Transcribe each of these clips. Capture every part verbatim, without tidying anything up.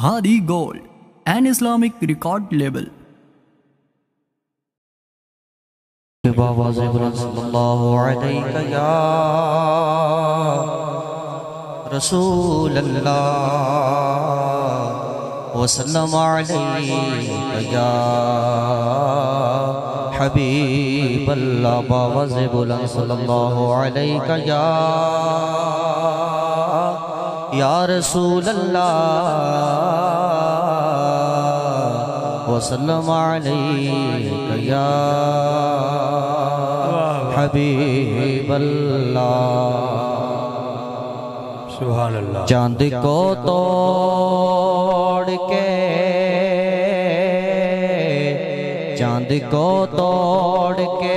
Hadi Gold, an Islamic record label. Saba Wazibullah sallallahu alayka ya Rasulallah wa sallam alayka ya Habiballah. Saba Wazibullah sallallahu alayka ya या रसूल अल्लाह वसल्लम अलैका या हबीबल्लाह। सुभान अल्लाह। चांद को तोड़ के चांद को तोड़ के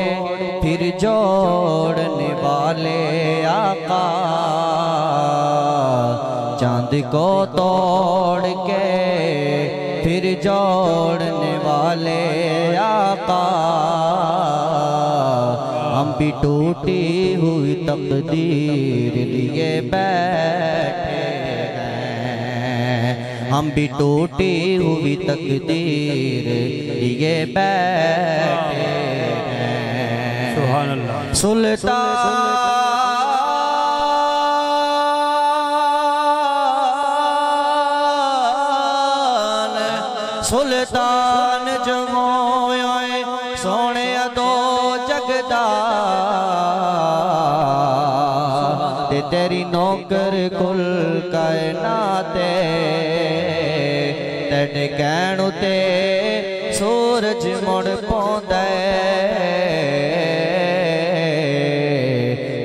फिर जोड़ने वाले आका, चांद को तोड़ के फिर जोड़ने वाले आका, हम भी टूटी हुई तकदीर लिए बैठे हैं, हम भी टूटी हुई तकदीर लिए बैठे हैं। सुभान अल्लाह। सुल्तान सुल्तान जमोया सोने दो जगदा, ते तेरी नौकर कुल कायनाते, तेरे कहण ते सूरज मुड़ पौंदा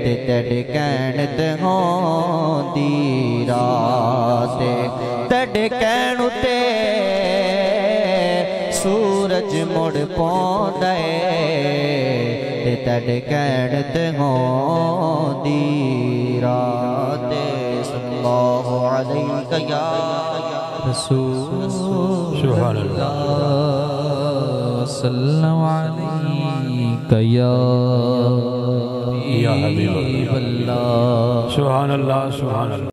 ते तेरे कहण ते होंदी रात, तेरे कहण ते सूरज मुड़ पौंदा ते तेरे कहण ते होंदी रात। सल्लल्लाहु अलैहि या रसूल सुभान अल्लाह सल्लल्लाहु अलैहि या हबीब अल्लाह। सुभान अल्लाह सुभान अल्लाह।